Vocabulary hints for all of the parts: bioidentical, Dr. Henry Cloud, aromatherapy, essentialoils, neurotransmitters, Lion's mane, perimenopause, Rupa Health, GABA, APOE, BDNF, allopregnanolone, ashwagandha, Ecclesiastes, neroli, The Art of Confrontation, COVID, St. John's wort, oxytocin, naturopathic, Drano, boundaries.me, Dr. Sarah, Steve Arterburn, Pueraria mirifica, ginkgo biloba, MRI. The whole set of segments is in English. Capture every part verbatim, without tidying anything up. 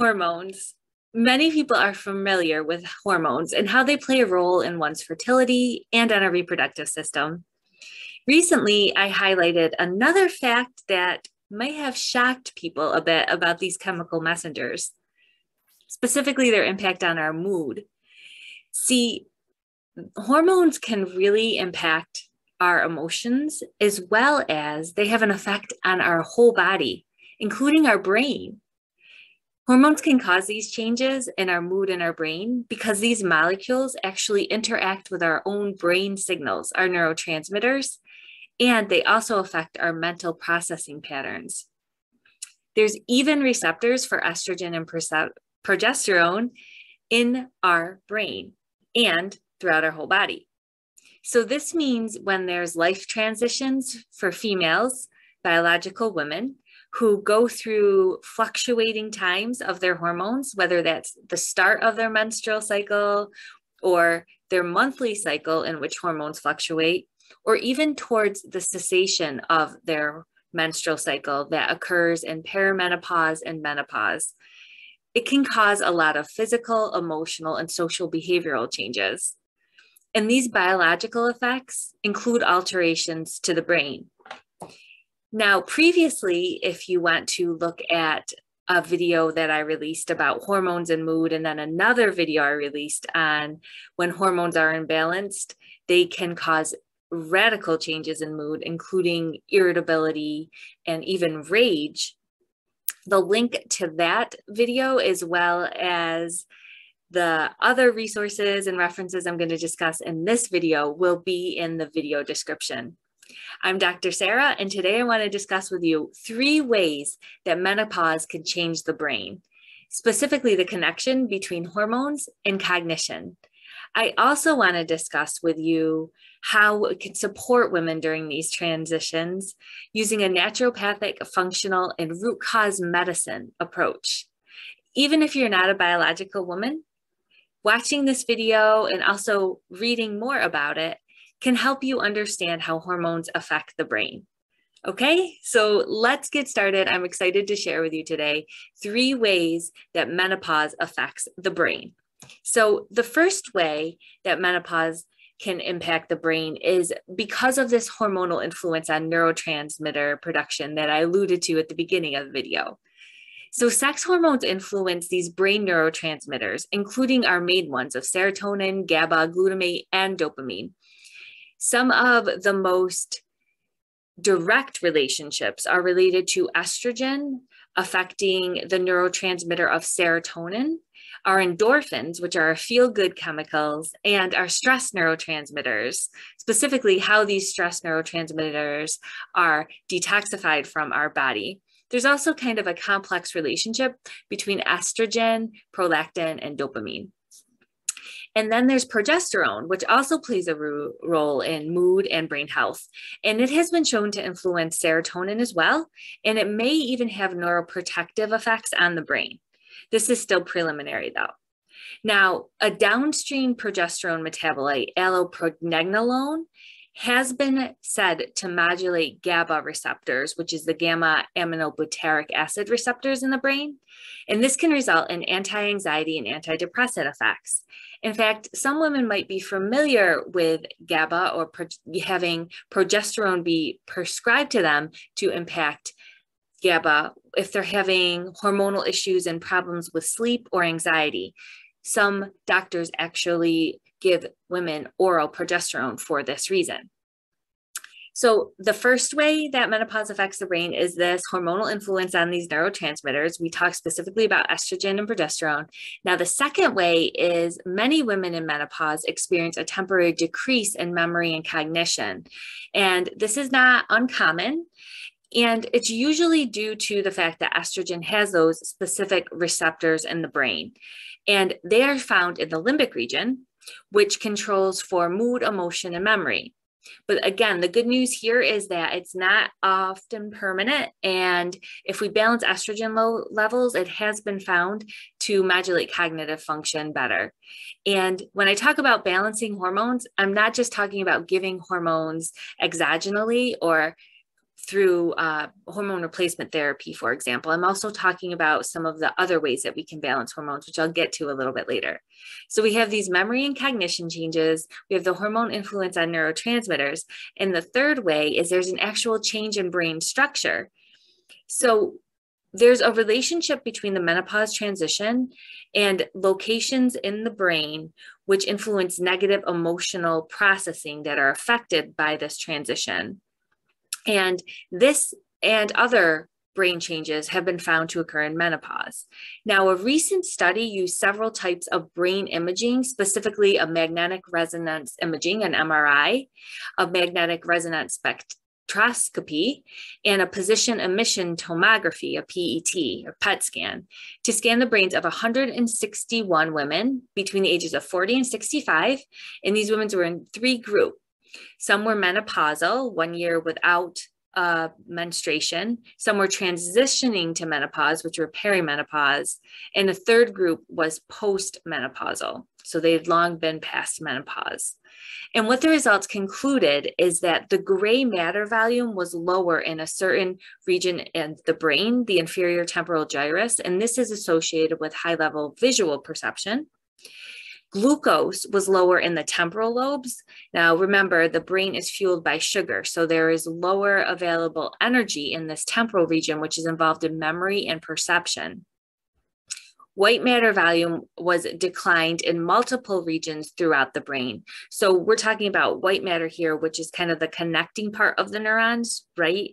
Hormones. Many people are familiar with hormones and how they play a role in one's fertility and on our reproductive system. Recently, I highlighted another fact that might have shocked people a bit about these chemical messengers, specifically their impact on our mood. See, hormones can really impact our emotions, as well as they have an effect on our whole body, including our brain. Hormones can cause these changes in our mood and our brain because these molecules actually interact with our own brain signals, our neurotransmitters, and they also affect our mental processing patterns. There's even receptors for estrogen and progesterone in our brain and throughout our whole body. So this means when there's life transitions for females, biological women, who go through fluctuating times of their hormones, whether that's the start of their menstrual cycle or their monthly cycle in which hormones fluctuate, or even towards the cessation of their menstrual cycle that occurs in perimenopause and menopause, it can cause a lot of physical, emotional, and social behavioral changes. And these biological effects include alterations to the brain. Now, previously, if you want to look at a video that I released about hormones and mood, and then another video I released on when hormones are imbalanced, they can cause radical changes in mood, including irritability and even rage. The link to that video, as well as the other resources and references I'm going to discuss in this video, will be in the video description. I'm Doctor Sarah, and today I want to discuss with you three ways that menopause can change the brain, specifically the connection between hormones and cognition. I also want to discuss with you how it can support women during these transitions using a naturopathic, functional, and root cause medicine approach. Even if you're not a biological woman, watching this video and also reading more about it can help you understand how hormones affect the brain. Okay, so let's get started. I'm excited to share with you today three ways that menopause affects the brain. So the first way that menopause can impact the brain is because of this hormonal influence on neurotransmitter production that I alluded to at the beginning of the video. So sex hormones influence these brain neurotransmitters, including our main ones of serotonin, GABA, glutamate, and dopamine. Some of the most direct relationships are related to estrogen affecting the neurotransmitter of serotonin, our endorphins, which are feel-good chemicals, and our stress neurotransmitters, specifically how these stress neurotransmitters are detoxified from our body. There's also kind of a complex relationship between estrogen, prolactin, and dopamine. And then there's progesterone, which also plays a role in mood and brain health. And it has been shown to influence serotonin as well. And it may even have neuroprotective effects on the brain. This is still preliminary though. Now, a downstream progesterone metabolite, allopregnanolone, has been said to modulate GABA receptors, which is the gamma aminobutyric acid receptors in the brain. And this can result in anti-anxiety and antidepressant effects. In fact, some women might be familiar with GABA or pro having progesterone be prescribed to them to impact GABA if they're having hormonal issues and problems with sleep or anxiety. Some doctors actually give women oral progesterone for this reason. So the first way that menopause affects the brain is this hormonal influence on these neurotransmitters. We talked specifically about estrogen and progesterone. Now, the second way is many women in menopause experience a temporary decrease in memory and cognition. And this is not uncommon. And it's usually due to the fact that estrogen has those specific receptors in the brain. And they are found in the limbic region, which controls for mood, emotion, and memory. But again, the good news here is that it's not often permanent. And if we balance estrogen low levels, it has been found to modulate cognitive function better. And when I talk about balancing hormones, I'm not just talking about giving hormones exogenally or through uh, hormone replacement therapy, for example. I'm also talking about some of the other ways that we can balance hormones, which I'll get to a little bit later. So we have these memory and cognition changes. We have the hormone influence on neurotransmitters. And the third way is there's an actual change in brain structure. So there's a relationship between the menopause transition and locations in the brain which influence negative emotional processing that are affected by this transition. And this and other brain changes have been found to occur in menopause. Now, a recent study used several types of brain imaging, specifically a magnetic resonance imaging, an M R I, a magnetic resonance spectroscopy, and a position emission tomography, a P E T, or P E T scan, to scan the brains of one hundred sixty-one women between the ages of forty and sixty-five. And these women were in three groups. Some were menopausal, one year without uh, menstruation. Some were transitioning to menopause, which were perimenopause. And the third group was postmenopausal. So they had long been past menopause. And what the results concluded is that the gray matter volume was lower in a certain region in the brain, the inferior temporal gyrus, and this is associated with high-level visual perception. Glucose was lower in the temporal lobes. Now, remember, the brain is fueled by sugar, so there is lower available energy in this temporal region, which is involved in memory and perception. White matter volume was declined in multiple regions throughout the brain. So we're talking about white matter here, which is kind of the connecting part of the neurons, right?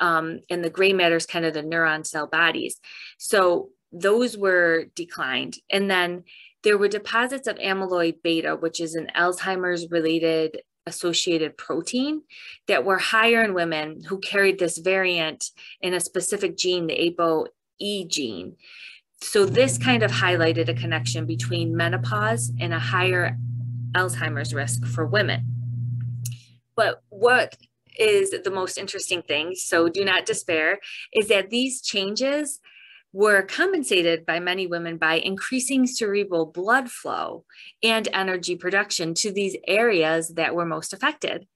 Um, and the gray matter is kind of the neuron cell bodies. So those were declined. And then there were deposits of amyloid beta, which is an Alzheimer's related associated protein, that were higher in women who carried this variant in a specific gene, the A P O E gene. So this kind of highlighted a connection between menopause and a higher Alzheimer's risk for women. But what is the most interesting thing, so do not despair, is that these changes were compensated by many women by increasing cerebral blood flow and energy production to these areas that were most affected.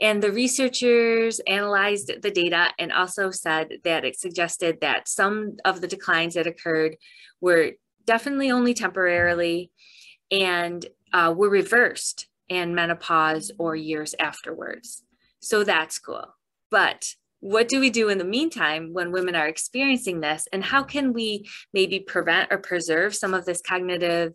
And the researchers analyzed the data and also said that it suggested that some of the declines that occurred were definitely only temporarily and uh, were reversed in menopause or years afterwards. So that's cool. But what do we do in the meantime when women are experiencing this? And how can we maybe prevent or preserve some of this cognitive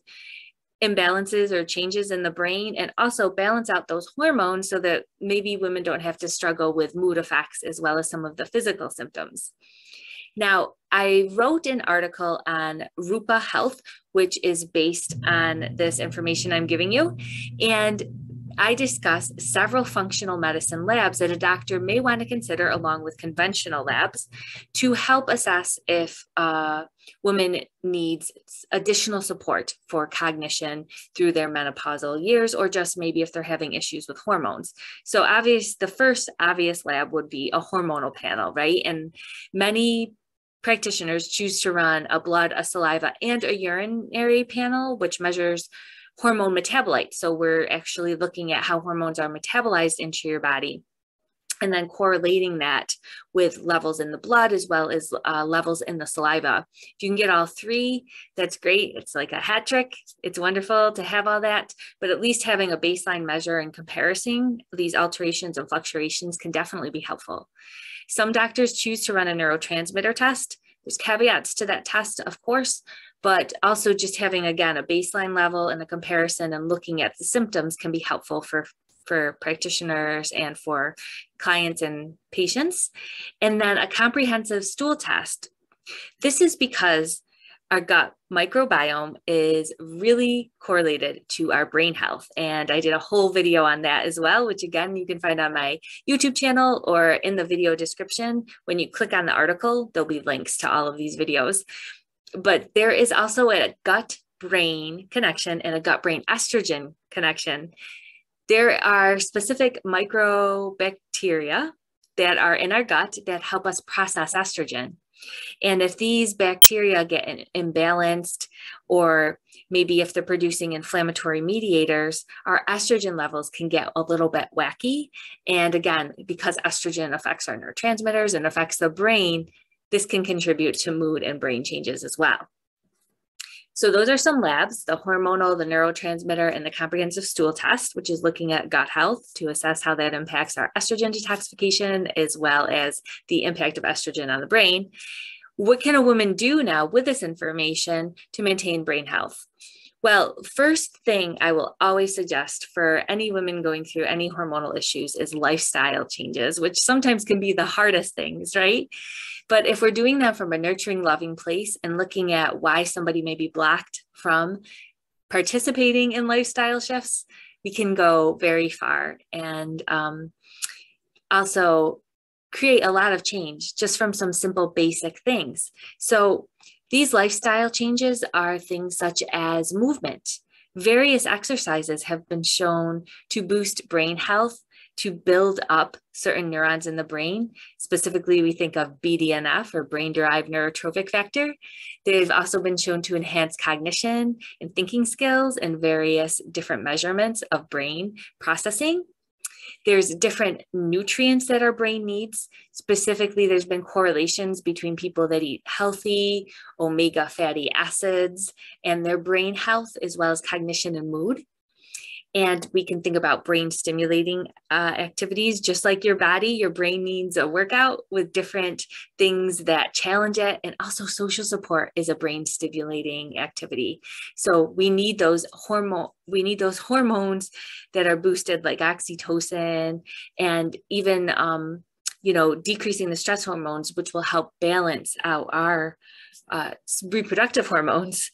imbalances or changes in the brain, and also balance out those hormones so that maybe women don't have to struggle with mood effects as well as some of the physical symptoms? Now, I wrote an article on Rupa Health, which is based on this information I'm giving you. And I discuss several functional medicine labs that a doctor may want to consider along with conventional labs to help assess if a uh, woman needs additional support for cognition through their menopausal years, or just maybe if they're having issues with hormones. So obvious, the first obvious lab would be a hormonal panel, right? And many practitioners choose to run a blood, a saliva, and a urinary panel, which measures hormone metabolites. So we're actually looking at how hormones are metabolized into your body and then correlating that with levels in the blood as well as uh, levels in the saliva. If you can get all three, that's great. It's like a hat trick. It's wonderful to have all that, but at least having a baseline measure and comparison, these alterations and fluctuations can definitely be helpful. Some doctors choose to run a neurotransmitter test. There's caveats to that test, of course, but also just having, again, a baseline level and a comparison and looking at the symptoms can be helpful for, for practitioners and for clients and patients. And then a comprehensive stool test. This is because our gut microbiome is really correlated to our brain health. And I did a whole video on that as well, which again, you can find on my YouTube channel or in the video description. When you click on the article, there'll be links to all of these videos. But there is also a gut-brain connection and a gut-brain estrogen connection. There are specific microbacteria that are in our gut that help us process estrogen. And if these bacteria get imbalanced, or maybe if they're producing inflammatory mediators, our estrogen levels can get a little bit wacky. And again, because estrogen affects our neurotransmitters and affects the brain, this can contribute to mood and brain changes as well. So those are some labs, the hormonal, the neurotransmitter, and the comprehensive stool test, which is looking at gut health to assess how that impacts our estrogen detoxification, as well as the impact of estrogen on the brain. What can a woman do now with this information to maintain brain health? Well, first thing I will always suggest for any women going through any hormonal issues is lifestyle changes, which sometimes can be the hardest things, right? But if we're doing that from a nurturing, loving place and looking at why somebody may be blocked from participating in lifestyle shifts, we can go very far and um, also create a lot of change just from some simple basic things. So these lifestyle changes are things such as movement. Various exercises have been shown to boost brain health, to build up certain neurons in the brain. Specifically, we think of B D N F, or brain-derived neurotrophic factor. They've also been shown to enhance cognition and thinking skills and various different measurements of brain processing. There's different nutrients that our brain needs. Specifically, there's been correlations between people that eat healthy omega fatty acids and their brain health, as well as cognition and mood. And we can think about brain stimulating uh, activities. Just like your body, your brain needs a workout with different things that challenge it. And also social support is a brain stimulating activity. So we need those hormone, we need those hormones that are boosted, like oxytocin, and even, um, you know, decreasing the stress hormones, which will help balance out our uh, reproductive hormones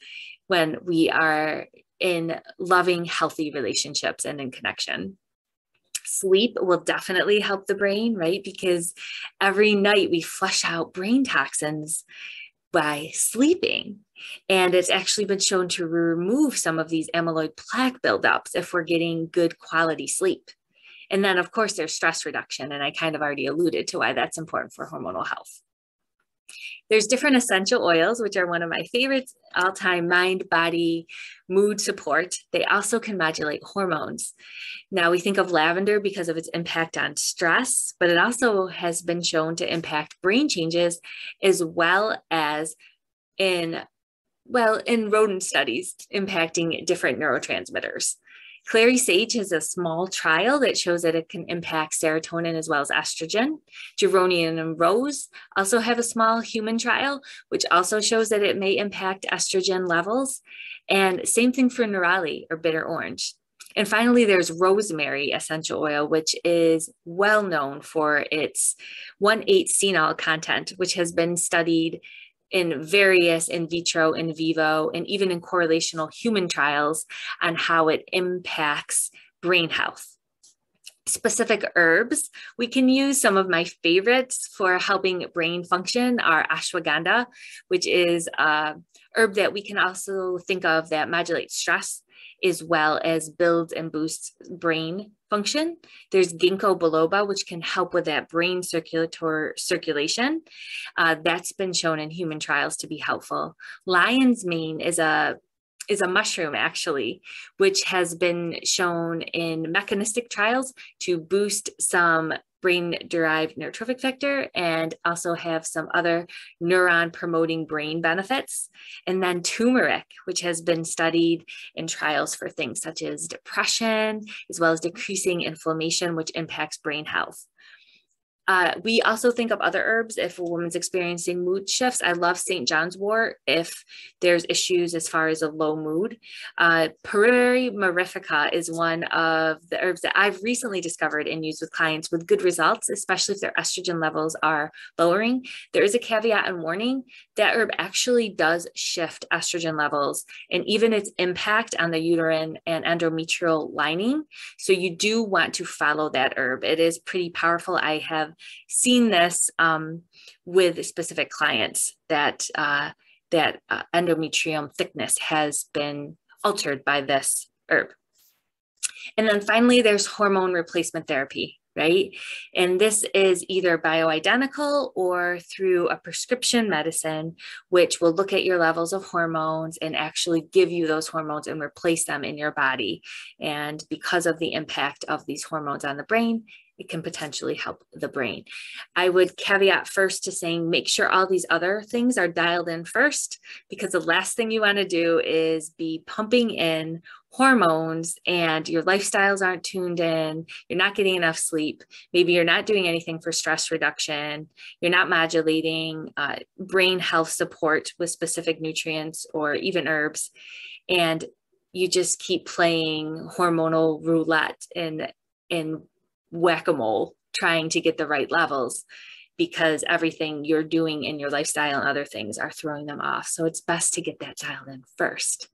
when we are in loving, healthy relationships and in connection. Sleep will definitely help the brain, right? Because every night we flush out brain toxins by sleeping. And it's actually been shown to remove some of these amyloid plaque buildups if we're getting good quality sleep. And then of course there's stress reduction. And I kind of already alluded to why that's important for hormonal health. There's different essential oils, which are one of my favorites, all-time mind, body, mood support. They also can modulate hormones. Now we think of lavender because of its impact on stress, but it also has been shown to impact brain changes, as well as in, well, in rodent studies, impacting different neurotransmitters. Clary sage has a small trial that shows that it can impact serotonin as well as estrogen. Geranium and rose also have a small human trial, which also shows that it may impact estrogen levels. And same thing for neroli, or bitter orange. And finally, there's rosemary essential oil, which is well known for its one eight phenol content, which has been studied in various in vitro, in vivo, and even in correlational human trials on how it impacts brain health. Specific herbs we can use, some of my favorites for helping brain function are ashwagandha, which is a herb that we can also think of that modulates stress, as well as builds and boosts brain function. There's ginkgo biloba, which can help with that brain circulatory circulation. Uh, that's been shown in human trials to be helpful. Lion's mane is a is a mushroom, actually, which has been shown in mechanistic trials to boost some brain-derived neurotrophic factor and also have some other neuron-promoting brain benefits. And then turmeric, which has been studied in trials for things such as depression, as well as decreasing inflammation, which impacts brain health. Uh, we also think of other herbs if a woman's experiencing mood shifts. I love Saint John's wort if there's issues as far as a low mood. Uh, Pueraria mirifica is one of the herbs that I've recently discovered and used with clients with good results, especially if their estrogen levels are lowering. There is a caveat and warning. That herb actually does shift estrogen levels and even its impact on the uterine and endometrial lining. So you do want to follow that herb. It is pretty powerful. I have seen this um, with specific clients that uh, that uh, endometrium thickness has been altered by this herb. And then finally, there's hormone replacement therapy. right? And this is either bioidentical or through a prescription medicine, which will look at your levels of hormones and actually give you those hormones and replace them in your body. And because of the impact of these hormones on the brain, it can potentially help the brain. I would caveat first to saying, make sure all these other things are dialed in first, because the last thing you want to do is be pumping in hormones and your lifestyles aren't tuned in. You're not getting enough sleep. Maybe you're not doing anything for stress reduction. You're not modulating uh, brain health support with specific nutrients or even herbs. And you just keep playing hormonal roulette and, and whack-a-mole, trying to get the right levels, because everything you're doing in your lifestyle and other things are throwing them off. So it's best to get that dialed in first.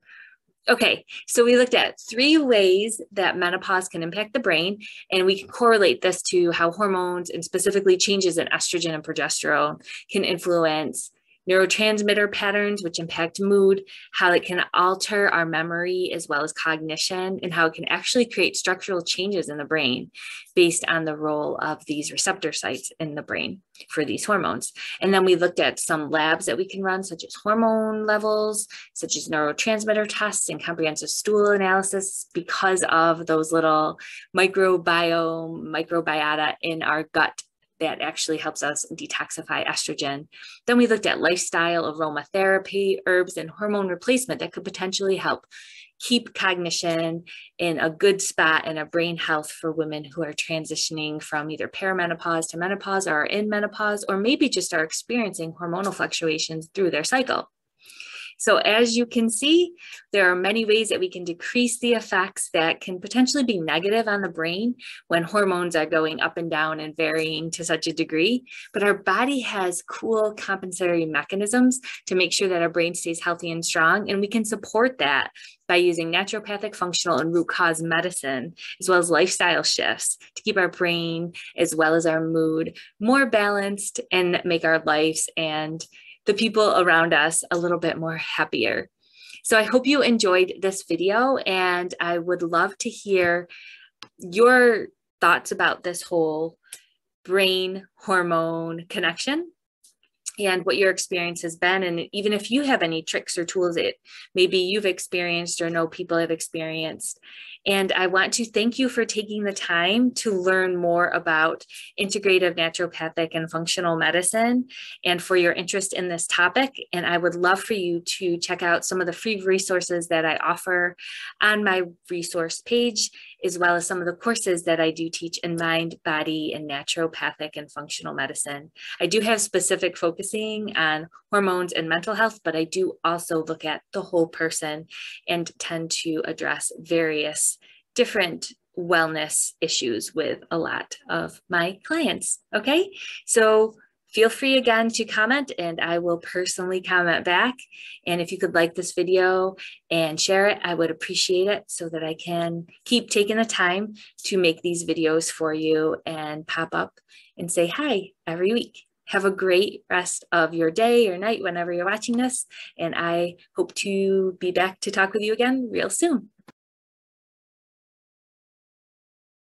Okay, so we looked at three ways that menopause can impact the brain, and we can correlate this to how hormones and specifically changes in estrogen and progesterone can influence neurotransmitter patterns, which impact mood, how it can alter our memory as well as cognition, and how it can actually create structural changes in the brain based on the role of these receptor sites in the brain for these hormones. And then we looked at some labs that we can run, such as hormone levels, such as neurotransmitter tests and comprehensive stool analysis, because of those little microbiome, microbiota in our gut that actually helps us detoxify estrogen. Then we looked at lifestyle, aromatherapy, herbs, and hormone replacement that could potentially help keep cognition in a good spot and a brain health for women who are transitioning from either perimenopause to menopause, or are in menopause, or maybe just are experiencing hormonal fluctuations through their cycle. So as you can see, there are many ways that we can decrease the effects that can potentially be negative on the brain when hormones are going up and down and varying to such a degree. But our body has cool compensatory mechanisms to make sure that our brain stays healthy and strong, and we can support that by using naturopathic, functional, and root cause medicine, as well as lifestyle shifts to keep our brain as well as our mood more balanced and make our lives and the people around us a little bit more happier. So I hope you enjoyed this video, and I would love to hear your thoughts about this whole brain hormone connection and what your experience has been. And even if you have any tricks or tools that maybe you've experienced or know people have experienced. And I want to thank you for taking the time to learn more about integrative naturopathic and functional medicine, and for your interest in this topic. And I would love for you to check out some of the free resources that I offer on my resource page, as well as some of the courses that I do teach in mind, body, and naturopathic and functional medicine. I do have specific focusing on hormones and mental health, but I do also look at the whole person and tend to address various different wellness issues with a lot of my clients. Okay, so feel free again to comment, and I will personally comment back. And if you could like this video and share it, I would appreciate it, so that I can keep taking the time to make these videos for you and pop up and say hi every week. Have a great rest of your day or night whenever you're watching this, and I hope to be back to talk with you again real soon.